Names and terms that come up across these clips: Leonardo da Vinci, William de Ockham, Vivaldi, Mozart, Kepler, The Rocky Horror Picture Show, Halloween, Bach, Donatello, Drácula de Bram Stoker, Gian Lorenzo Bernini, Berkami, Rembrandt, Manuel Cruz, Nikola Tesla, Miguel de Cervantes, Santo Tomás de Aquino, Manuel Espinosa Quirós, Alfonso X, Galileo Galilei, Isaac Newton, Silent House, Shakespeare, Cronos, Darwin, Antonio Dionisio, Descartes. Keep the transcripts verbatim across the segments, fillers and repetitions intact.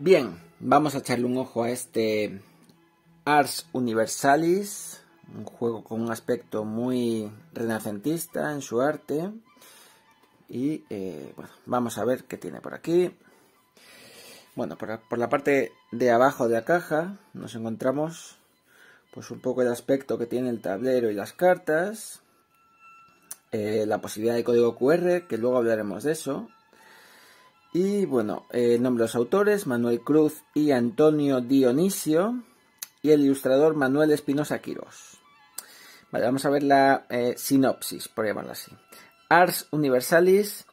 Bien, vamos a echarle un ojo a este Ars Universalis, un juego con un aspecto muy renacentista en su arte. Y eh, bueno, vamos a ver qué tiene por aquí. Bueno, por, por la parte de abajo de la caja nos encontramos pues un poco el aspecto que tiene el tablero y las cartas. Eh, la posibilidad de código cu erre, que luego hablaremos de eso. Y bueno, el eh, nombre de los autores, Manuel Cruz y Antonio Dionisio. Y el ilustrador Manuel Espinosa Quirós. Vale, vamos a ver la eh, sinopsis, por llamarlo así. Ars Universalis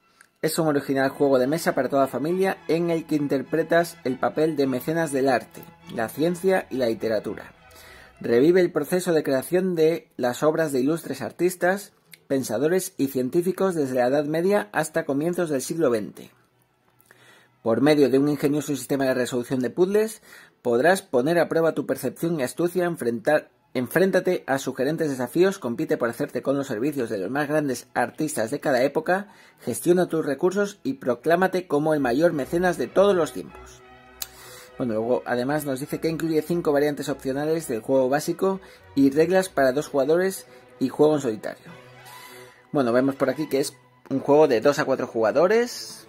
es un original juego de mesa para toda familia en el que interpretas el papel de mecenas del arte, la ciencia y la literatura. Revive el proceso de creación de las obras de ilustres artistas, pensadores y científicos desde la Edad Media hasta comienzos del siglo veinte. Por medio de un ingenioso sistema de resolución de puzzles, podrás poner a prueba tu percepción y astucia, enfrentar Enfréntate a sugerentes desafíos, compite por hacerte con los servicios de los más grandes artistas de cada época, gestiona tus recursos y proclámate como el mayor mecenas de todos los tiempos. Bueno, luego además nos dice que incluye cinco variantes opcionales del juego básico y reglas para dos jugadores y juego en solitario. Bueno, vemos por aquí que es un juego de dos a cuatro jugadores,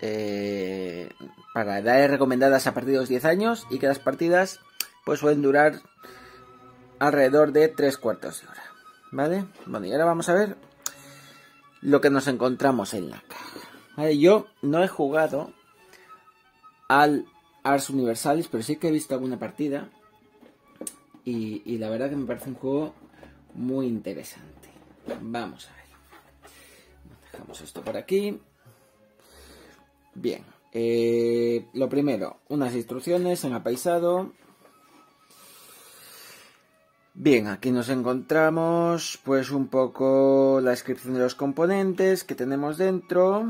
eh, para edades recomendadas a partir de los diez años, y que las partidas pues suelen durar alrededor de tres cuartos de hora, ¿vale? Bueno, y ahora vamos a ver lo que nos encontramos en la caja. Vale, yo no he jugado al Ars Universalis, pero sí que he visto alguna partida y, y la verdad que me parece un juego muy interesante. Vamos a ver. Dejamos esto por aquí. Bien, eh, lo primero, unas instrucciones en apaisado. Bien, aquí nos encontramos pues un poco la descripción de los componentes que tenemos dentro.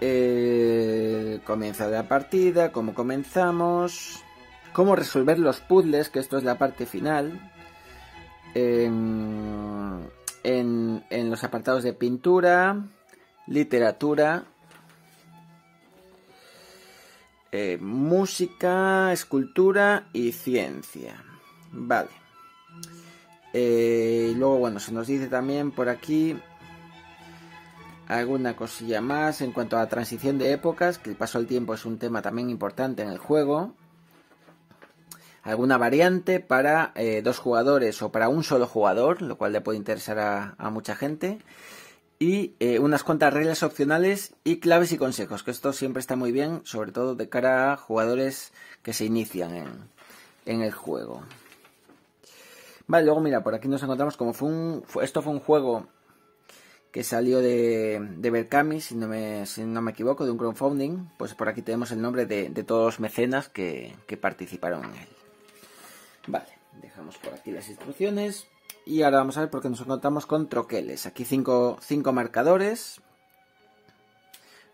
El comienzo de la partida, cómo comenzamos, cómo resolver los puzzles, que esto es la parte final. En, en, en los apartados de pintura, literatura, Eh, música, escultura y ciencia. Vale. Eh, luego, bueno, se nos dice también por aquí alguna cosilla más en cuanto a la transición de épocas, que el paso del tiempo es un tema también importante en el juego. Alguna variante para eh, dos jugadores o para un solo jugador, lo cual le puede interesar a, a mucha gente. Y eh, unas cuantas reglas opcionales y claves y consejos, que esto siempre está muy bien, sobre todo de cara a jugadores que se inician en, en el juego. Vale, luego mira, por aquí nos encontramos como fue un... Fue, esto fue un juego que salió de, de Berkami, si no, me, si no me equivoco, de un crowdfunding. Pues por aquí tenemos el nombre de, de todos los mecenas que, que participaron en él. Vale, dejamos por aquí las instrucciones. Y ahora vamos a ver por qué nos encontramos con troqueles. Aquí cinco, cinco marcadores,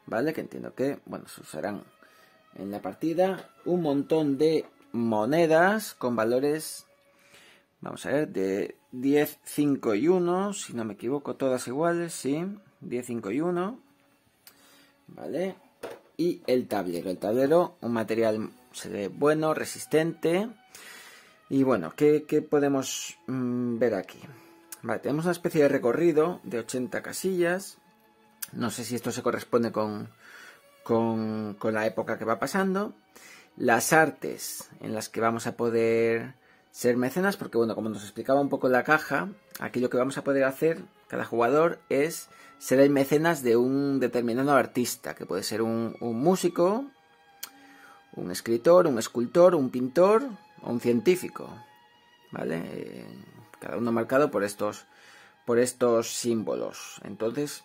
¿vale? Que entiendo que, bueno, se usarán en la partida. Un montón de monedas con valores, vamos a ver, de diez, cinco y uno, si no me equivoco, todas iguales, sí, diez, cinco y uno, ¿vale? Y el tablero. El tablero, un material se ve bueno, resistente. Y bueno, ¿qué, qué podemos mmm, ver aquí? Vale, tenemos una especie de recorrido de ochenta casillas. No sé si esto se corresponde con, con, con la época que va pasando. Las artes en las que vamos a poder ser mecenas, porque bueno, como nos explicaba un poco la caja, aquí lo que vamos a poder hacer cada jugador es ser el mecenas de un determinado artista, que puede ser un, un músico, un escritor, un escultor, un pintor o un científico, ¿vale? Eh, cada uno marcado por estos, por estos símbolos. Entonces,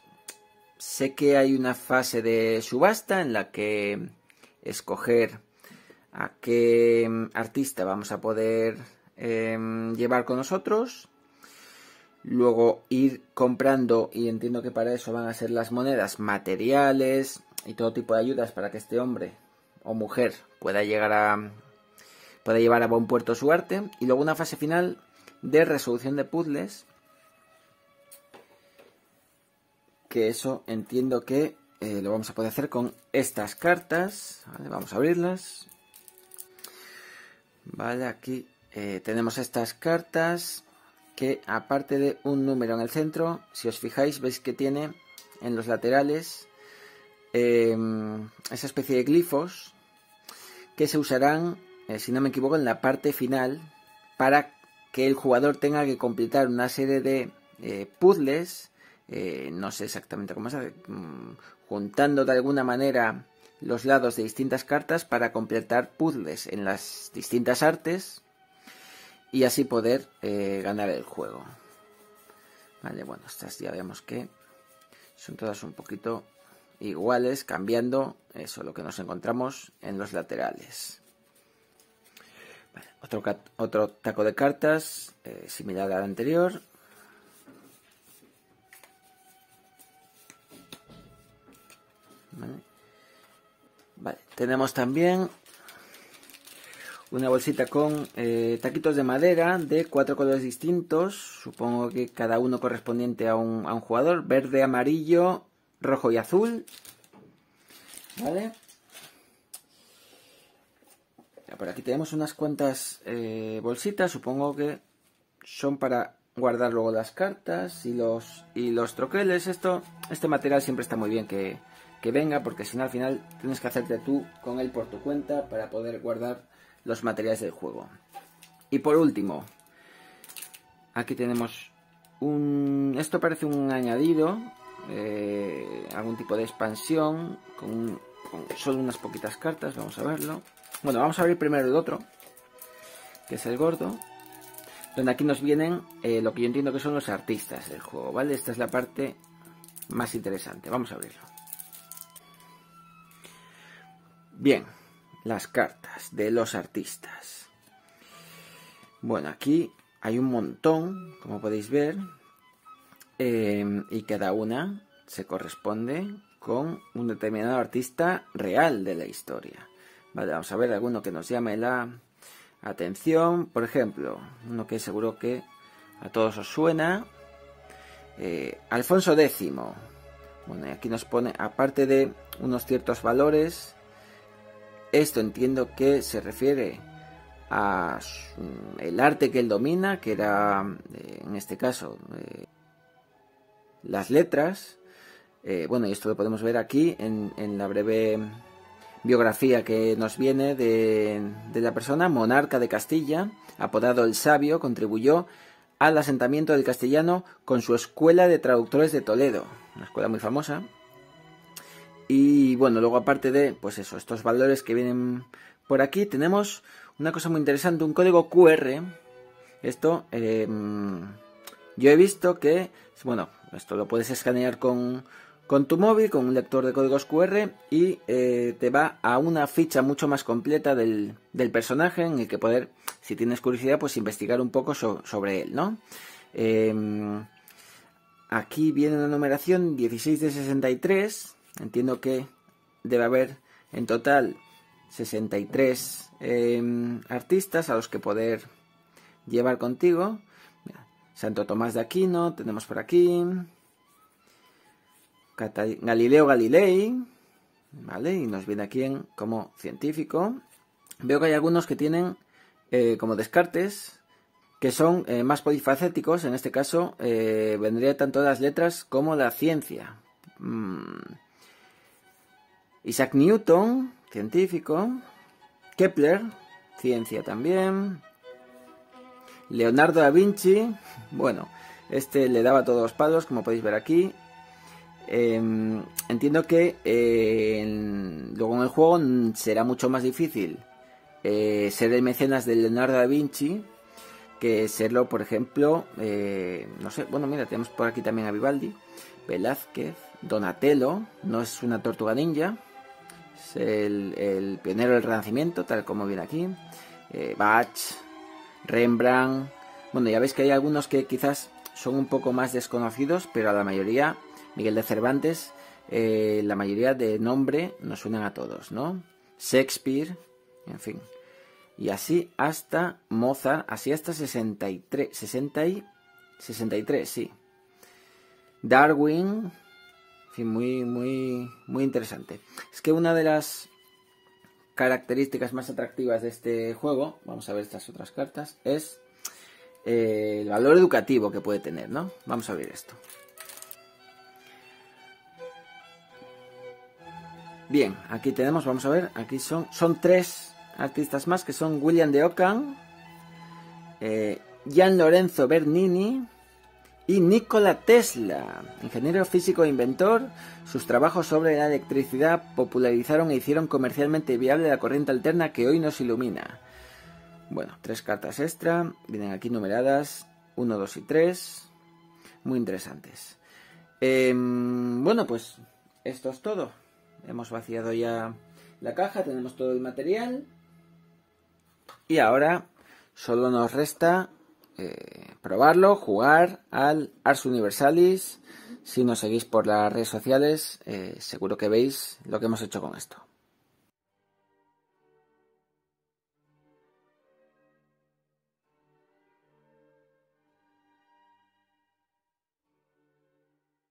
sé que hay una fase de subasta en la que escoger a qué artista vamos a poder eh, llevar con nosotros. Luego ir comprando, y entiendo que para eso van a ser las monedas, materiales y todo tipo de ayudas para que este hombre o mujer pueda llegar a... puede llevar a buen puerto su arte. Y luego una fase final de resolución de puzzles, que eso entiendo que eh, lo vamos a poder hacer con estas cartas. Vale, vamos a abrirlas. Vale, aquí eh, tenemos estas cartas que, aparte de un número en el centro, si os fijáis veis que tiene en los laterales eh, esa especie de glifos que se usarán, eh, si no me equivoco, en la parte final para que el jugador tenga que completar una serie de eh, puzzles, eh, no sé exactamente cómo se hace, juntando de alguna manera los lados de distintas cartas para completar puzzles en las distintas artes y así poder eh, ganar el juego. Vale, bueno, estas ya vemos que son todas un poquito iguales, cambiando eso, lo que nos encontramos en los laterales. Vale, otro, otro taco de cartas eh, similar al anterior. Vale. Vale, tenemos también una bolsita con eh, taquitos de madera de cuatro colores distintos, supongo que cada uno correspondiente a un, a un jugador, verde, amarillo, rojo y azul. Vale. Ya, por aquí tenemos unas cuantas eh, bolsitas, supongo que son para guardar luego las cartas y los, y los troqueles. Esto, este material siempre está muy bien que... que venga, porque si no al final tienes que hacerte tú con él por tu cuenta para poder guardar los materiales del juego. Y por último, aquí tenemos un... esto parece un añadido, eh, algún tipo de expansión, con, con solo unas poquitas cartas, vamos a verlo. Bueno, vamos a abrir primero el otro, que es el gordo, donde aquí nos vienen eh, lo que yo entiendo que son los artistas del juego, ¿vale? Esta es la parte más interesante, vamos a abrirlo. Bien, las cartas de los artistas. Bueno, aquí hay un montón, como podéis ver, eh, y cada una se corresponde con un determinado artista real de la historia. Vale, vamos a ver alguno que nos llame la atención. Por ejemplo, uno que seguro que a todos os suena, eh, Alfonso décimo. Bueno, y aquí nos pone, aparte de unos ciertos valores... Esto entiendo que se refiere a el arte que él domina, que era, en este caso, eh, las letras. Eh, bueno, y esto lo podemos ver aquí en, en la breve biografía que nos viene de, de la persona. Monarca de Castilla, apodado El Sabio, contribuyó al asentamiento del castellano con su escuela de traductores de Toledo, una escuela muy famosa. Y bueno, luego aparte de, pues eso, estos valores que vienen por aquí, tenemos una cosa muy interesante, un código Q R. Esto, eh, yo he visto que, bueno, esto lo puedes escanear con, con tu móvil, con un lector de códigos Q R, y eh, te va a una ficha mucho más completa del, del personaje, en el que poder, si tienes curiosidad, pues investigar un poco so, sobre él, ¿no? Eh, aquí viene una numeración dieciséis de sesenta y tres... Entiendo que debe haber en total sesenta y tres eh, artistas a los que poder llevar contigo. Mira, Santo Tomás de Aquino, tenemos por aquí. Catal- Galileo Galilei, ¿vale? Y nos viene aquí en, como científico. Veo que hay algunos que tienen, eh, como Descartes, que son eh, más polifacéticos. En este caso, eh, vendría tanto las letras como la ciencia. Mm. Isaac Newton, científico. Kepler, ciencia también. Leonardo da Vinci, bueno, este le daba todos los palos, como podéis ver aquí. Eh, entiendo que eh, en, luego en el juego será mucho más difícil eh, ser el mecenas de Leonardo da Vinci que serlo, por ejemplo, eh, no sé, bueno, mira, tenemos por aquí también a Vivaldi, Velázquez, Donatello, no es una tortuga ninja. Es el, el pionero del Renacimiento, tal como viene aquí. Eh, Bach, Rembrandt. Bueno, ya veis que hay algunos que quizás son un poco más desconocidos, pero a la mayoría, Miguel de Cervantes, eh, la mayoría de nombre nos suenan a todos, ¿no? Shakespeare, en fin. Y así hasta Mozart, así hasta sesenta y tres, sesenta y, sesenta y tres, sí. Darwin, En fin, muy, muy, muy interesante. Es que una de las características más atractivas de este juego, vamos a ver estas otras cartas, es eh, el valor educativo que puede tener, ¿no? Vamos a abrir esto. Bien, aquí tenemos, vamos a ver, aquí son, son tres artistas más, que son William de Ockham, eh, Gian Lorenzo Bernini y Nikola Tesla, ingeniero físico e inventor. Sus trabajos sobre la electricidad popularizaron e hicieron comercialmente viable la corriente alterna que hoy nos ilumina. Bueno, tres cartas extra, vienen aquí numeradas, uno, dos y tres, muy interesantes. Eh, bueno, pues esto es todo. Hemos vaciado ya la caja, tenemos todo el material y ahora solo nos resta eh, probarlo, jugar al Ars Universalis. Si nos seguís por las redes sociales, eh, seguro que veis lo que hemos hecho con esto.